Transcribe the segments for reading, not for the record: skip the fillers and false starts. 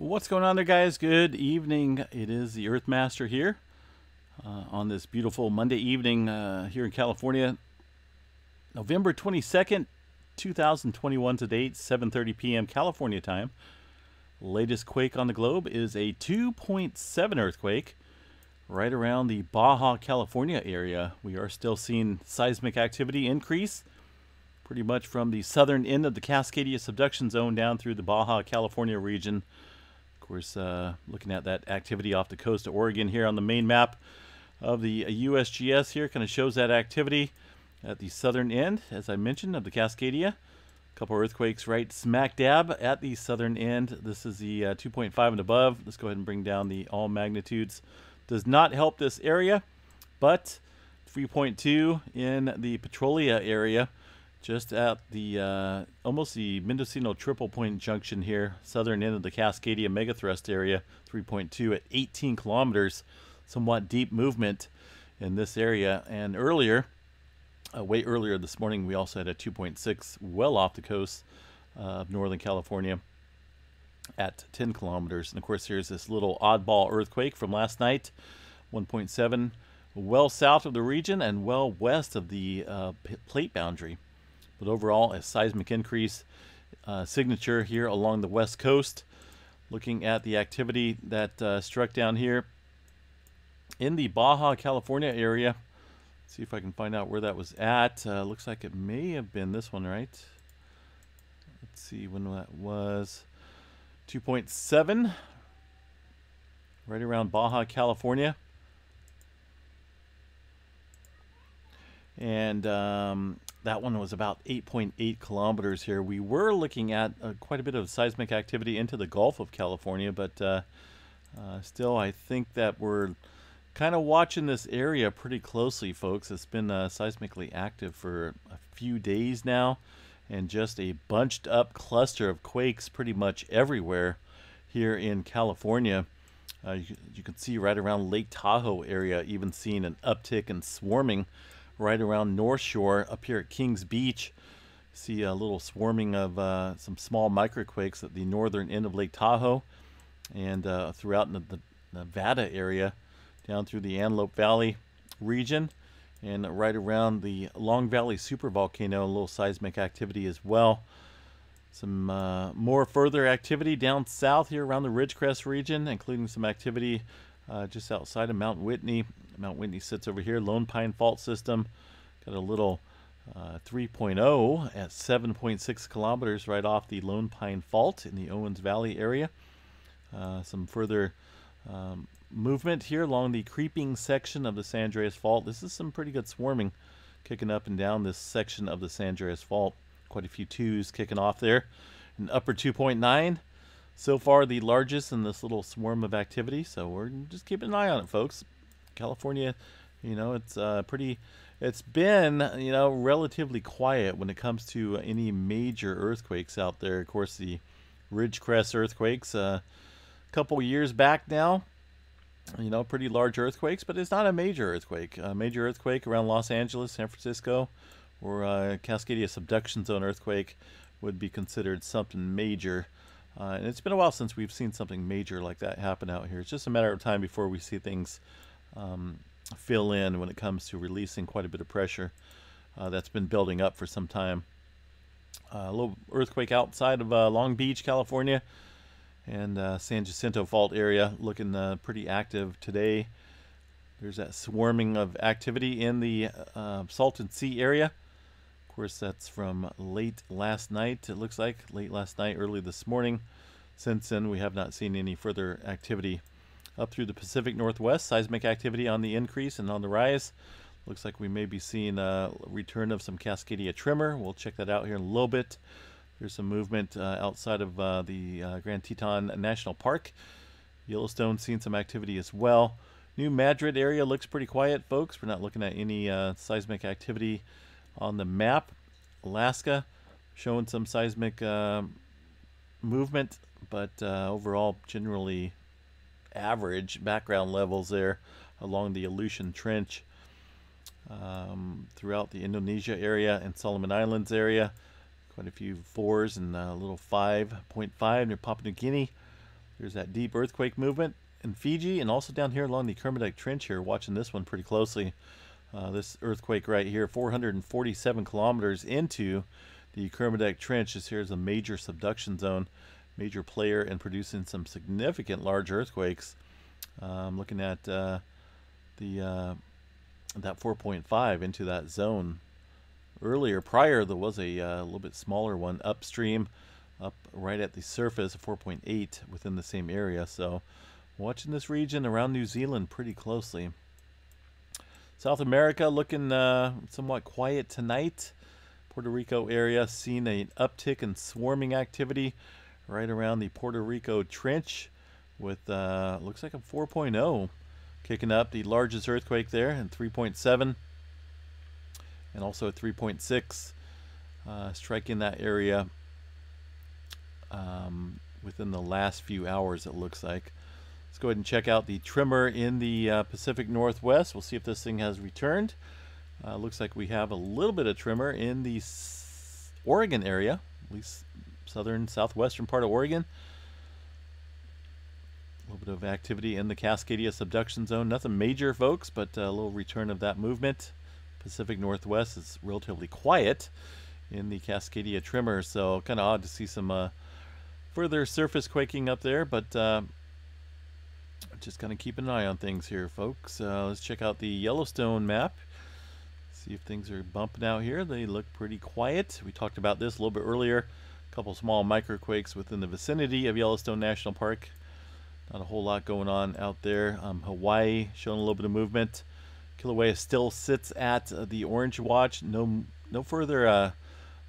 What's going on there, guys? Good evening. It is the Earthmaster here on this beautiful Monday evening here in California. November 22nd, 2021 to date, 7:30 p.m. California time. Latest quake on the globe is a 2.7 earthquake right around the Baja California area. We are still seeing seismic activity increase pretty much from the southern end of the Cascadia subduction zone down through the Baja California region. Of course, looking at that activity off the coast of Oregon here on the main map of the USGS here, kind of shows that activity at the southern end, as I mentioned, of the Cascadia. A couple earthquakes right smack dab at the southern end. This is the 2.5 and above. Let's go ahead and bring down the all magnitudes. Does not help this area, but 3.2 in the Petrolia area, just at the almost the Mendocino Triple Point Junction here, southern end of the Cascadia Megathrust area. 3.2 at 18 kilometers, somewhat deep movement in this area. And earlier, way earlier this morning, we also had a 2.6 well off the coast of Northern California at 10 kilometers. And of course, here's this little oddball earthquake from last night, 1.7, well south of the region and well west of the plate boundary. But overall, a seismic increase signature here along the west coast. Looking at the activity that struck down here in the Baja California area. Let's see if I can find out where that was at. Looks like it may have been this one, right? Let's see when that was. 2.7, right around Baja California. And that one was about 8.8 kilometers here. We were looking at quite a bit of seismic activity into the Gulf of California, but still I think that we're kind of watching this area pretty closely, folks. It's been seismically active for a few days now, and just a bunched up cluster of quakes pretty much everywhere here in California. You can see right around Lake Tahoe area, even seeing an uptick in swarming right around North Shore up here at King's Beach. See a little swarming of some small microquakes at the northern end of Lake Tahoe, and throughout the Nevada area, down through the Antelope Valley region, and right around the Long Valley Supervolcano, a little seismic activity as well. Some more further activity down south here around the Ridgecrest region, including some activity just outside of Mount Whitney. Mount Whitney sits over here, Lone Pine fault system. Got a little 3.0 at 7.6 kilometers right off the Lone Pine fault in the Owens Valley area. Some further movement here along the creeping section of the San Andreas fault. This is some pretty good swarming kicking up and down this section of the San Andreas fault. Quite a few twos kicking off there. An upper 2.9. So far, the largest in this little swarm of activity, so we're just keeping an eye on it, folks. California, you know, it's it's been, you know, relatively quiet when it comes to any major earthquakes out there. Of course, the Ridgecrest earthquakes a couple years back now, you know, pretty large earthquakes, but it's not a major earthquake. A major earthquake around Los Angeles, San Francisco, or Cascadia subduction zone earthquake would be considered something major. And it's been a while since we've seen something major like that happen out here. It's just a matter of time before we see things fill in when it comes to releasing quite a bit of pressure that's been building up for some time. A little earthquake outside of Long Beach, California, and San Jacinto fault area, looking pretty active today. There's that swarming of activity in the Salton Sea area. Of course, that's from late last night. It looks like late last night, early this morning. Since then, we have not seen any further activity up through the Pacific Northwest. Seismic activity on the increase and on the rise. Looks like we may be seeing a return of some Cascadia tremor. We'll check that out here in a little bit. There's some movement outside of the Grand Teton National Park. Yellowstone seeing some activity as well. New Madrid area looks pretty quiet, folks. We're not looking at any seismic activity on the map. Alaska showing some seismic movement, but overall generally average background levels there along the Aleutian Trench, throughout the Indonesia area and Solomon Islands area. Quite a few 4s and a little 5.5 near Papua New Guinea. There's that deep earthquake movement in Fiji, and also down here along the Kermadec Trench here, watching this one pretty closely. This earthquake right here, 447 kilometers into the Kermadec Trench. This here is a major subduction zone, major player in producing some significant large earthquakes. Looking at that 4.5 into that zone. Earlier, prior, there was a little bit smaller one upstream, up right at the surface, 4.8 within the same area. So watching this region around New Zealand pretty closely. South America looking somewhat quiet tonight. Puerto Rico area seeing an uptick in swarming activity right around the Puerto Rico Trench with, looks like a 4.0 kicking up, the largest earthquake there, and 3.7 and also a 3.6 striking that area within the last few hours, it looks like. Let's go ahead and check out the tremor in the Pacific Northwest. We'll see if this thing has returned. Looks like we have a little bit of tremor in the Oregon area, at least southern, southwestern part of Oregon. A little bit of activity in the Cascadia subduction zone. Nothing major, folks, but a little return of that movement. Pacific Northwest is relatively quiet in the Cascadia tremor, so kind of odd to see some further surface quaking up there, but just kind of keep an eye on things here, folks. Let's check out the Yellowstone map, see if things are bumping out here. They look pretty quiet. We talked about this a little bit earlier, a couple small microquakes within the vicinity of Yellowstone National Park. Not a whole lot going on out there. Hawaii showing a little bit of movement. Kilauea still sits at the orange watch. No further.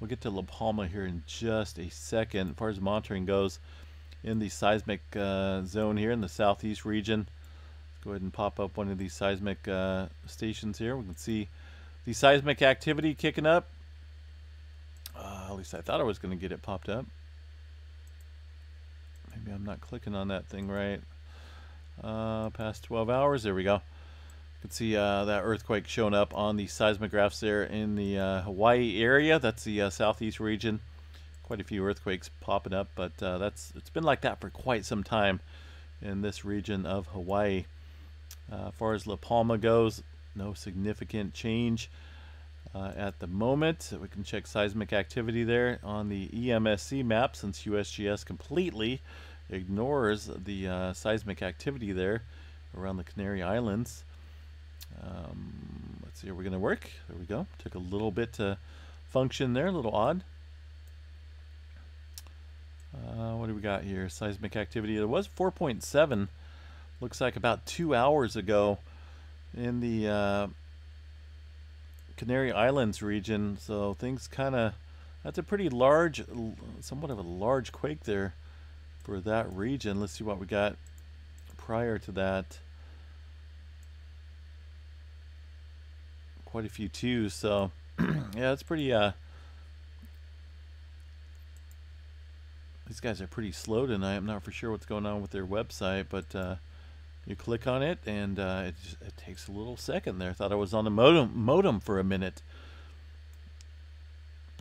We'll get to La Palma here in just a second. As far as monitoring goes, in the seismic zone here in the southeast region. Let's go ahead and pop up one of these seismic stations here. We can see the seismic activity kicking up. At least I thought I was going to get it popped up. Maybe I'm not clicking on that thing right. Past 12 hours, there we go. You can see that earthquake showing up on the seismographs there in the Hawaii area. That's the southeast region. Quite a few earthquakes popping up, but it's been like that for quite some time in this region of Hawaii. As far as La Palma goes, no significant change at the moment. So we can check seismic activity there on the EMSC map, since USGS completely ignores the seismic activity there around the Canary Islands. Let's see, are we going to work? There we go. Took a little bit to function there, a little odd. What do we got here? Seismic activity. There was 4.7, looks like about 2 hours ago in the Canary Islands region. So things kind of, that's a pretty large, somewhat of a large quake there for that region. Let's see what we got prior to that. Quite a few twos. So yeah, it's pretty, these guys are pretty slow tonight. I'm not for sure what's going on with their website, but you click on it, and it takes a little second there. I thought I was on the modem for a minute.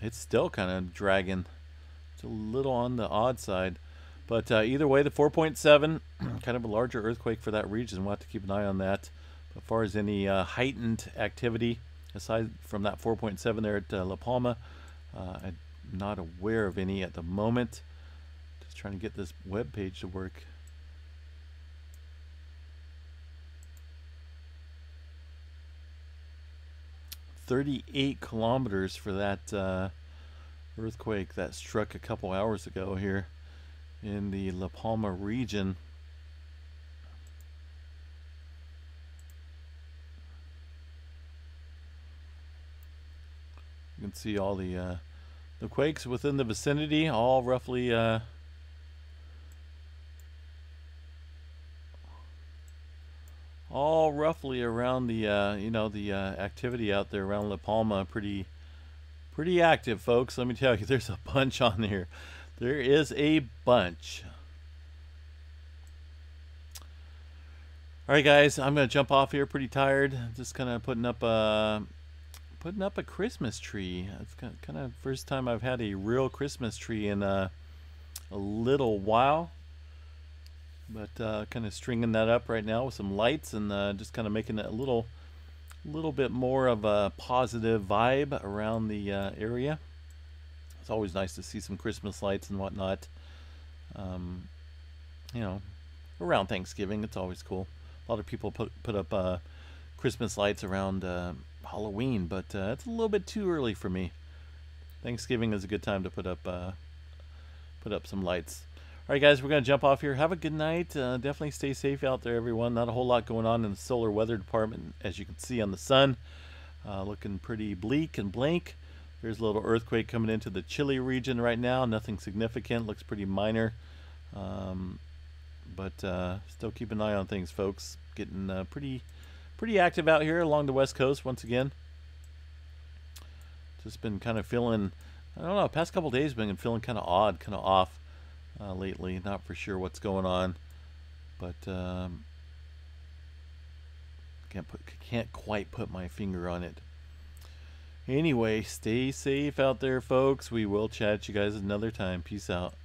It's still kind of dragging. It's a little on the odd side. But either way, the 4.7, kind of a larger earthquake for that region. We'll have to keep an eye on that. As far as any heightened activity, aside from that 4.7 there at La Palma, I'm not aware of any at the moment. Trying to get this web page to work. . 38 kilometers for that earthquake that struck a couple hours ago here in the La Palma region. You can see all the quakes within the vicinity, all roughly around the activity out there around La Palma. Pretty active, folks. Let me tell you, there's a bunch on here. There is a bunch. All right, guys, I'm gonna jump off here. Pretty tired. Just kind of putting up a Christmas tree. It's kind of first time I've had a real Christmas tree in a little while. But kind of stringing that up right now with some lights and just kind of making it a little bit more of a positive vibe around the area. It's always nice to see some Christmas lights and whatnot. You know, around Thanksgiving, it's always cool. A lot of people put up Christmas lights around Halloween, but it's a little bit too early for me. Thanksgiving is a good time to put up some lights. All right, guys, we're going to jump off here. Have a good night. Definitely stay safe out there, everyone. Not a whole lot going on in the solar weather department, as you can see on the sun. Looking pretty bleak and blank. There's a little earthquake coming into the Chile region right now. Nothing significant. Looks pretty minor. But still keep an eye on things, folks. Getting pretty active out here along the West Coast once again. Just been kind of feeling, I don't know, past couple days been feeling kind of odd, kind of off. Lately, not for sure what's going on, but can't quite put my finger on it. Anyway, stay safe out there, folks. We will chat you guys another time. Peace out.